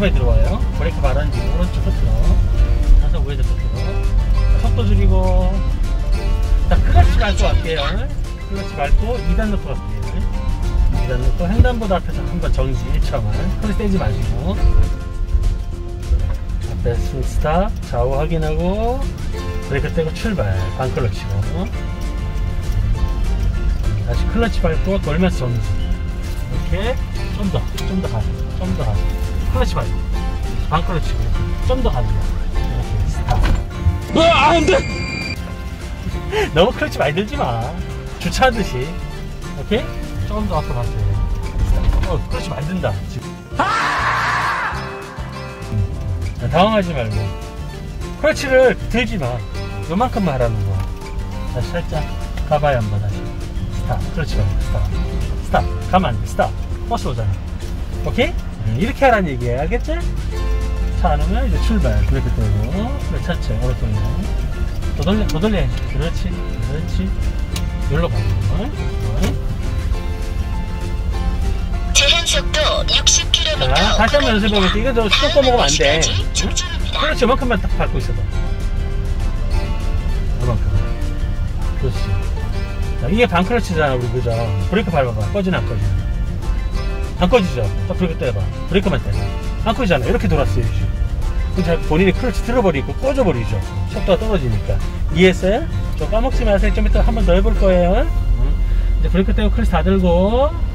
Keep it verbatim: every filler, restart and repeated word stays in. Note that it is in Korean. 오른쪽에 들어와요. 브레이크 발은 지금 오른쪽 끝으로 가서 우회전 끝으로 속도 줄이고, 자, 클러치 밟고 갈게요. 클러치 밟고 이 단 놓고 갈게요. 이 단 놓고 횡단보도 앞에서 한번 정지 일 초만. 크게 떼지 마시고 앞에 스탑 좌우 확인하고 브레이크 떼고 출발 반클러치고 다시 클러치 밟고 돌면서 정지. 이렇게 좀 더 좀 더 가세요. 좀 더 가세요. 클러치 밟고 반클러치고 좀 더 가세요. 이렇게 스탑. 으아, 안 돼! 너무 클러치 많이 들지 마. 주차하듯이. 오케이? 조금 더 앞으로 가세요. 어, 클러치 많이 든다. 지금. 아! 응. 당황하지 말고. 클러치를 들지 마. 요만큼만 하라는 거야. 다시 살짝 가봐야 한번 다시. 스탑. 클러치 말고. 스탑. 스탑. 가면 안 돼. 스탑. 버스 오잖아. 오케이? 응. 이렇게 하라는 얘기야. 알겠지? 차 안 오면 이제 출발. 브레이크 떼고. 그래, 차체. 오랫동안. 더 돌려, 더 돌려. 그렇지, 그렇지. 열로 가는 거야. 제한 속도 육십 킬로미터. 자, 다시 한번 연습해보겠습니다. 이거 저 시동 꺼먹으면 안 돼. 응? 그렇지, 이만큼만 딱 밟고 있어봐. 이만큼. 그렇지. 자, 이게 반클러치잖아, 우리 그죠? 브레이크 밟아봐. 꺼지나 안 꺼지나? 안 꺼지죠? 딱 브레이크 떼봐. 브레이크만 떼봐. 안 꺼지잖아. 이렇게 돌았어요, 지금. 본인이 클러치 틀어버리고 꺼져버리죠. 속도가 떨어지니까. 이해했어요? 좀 까먹지 마세요. 좀 이따 한 번 더 해볼 거예요. 응? 이제 브레이크 떼고 클러치 다 들고.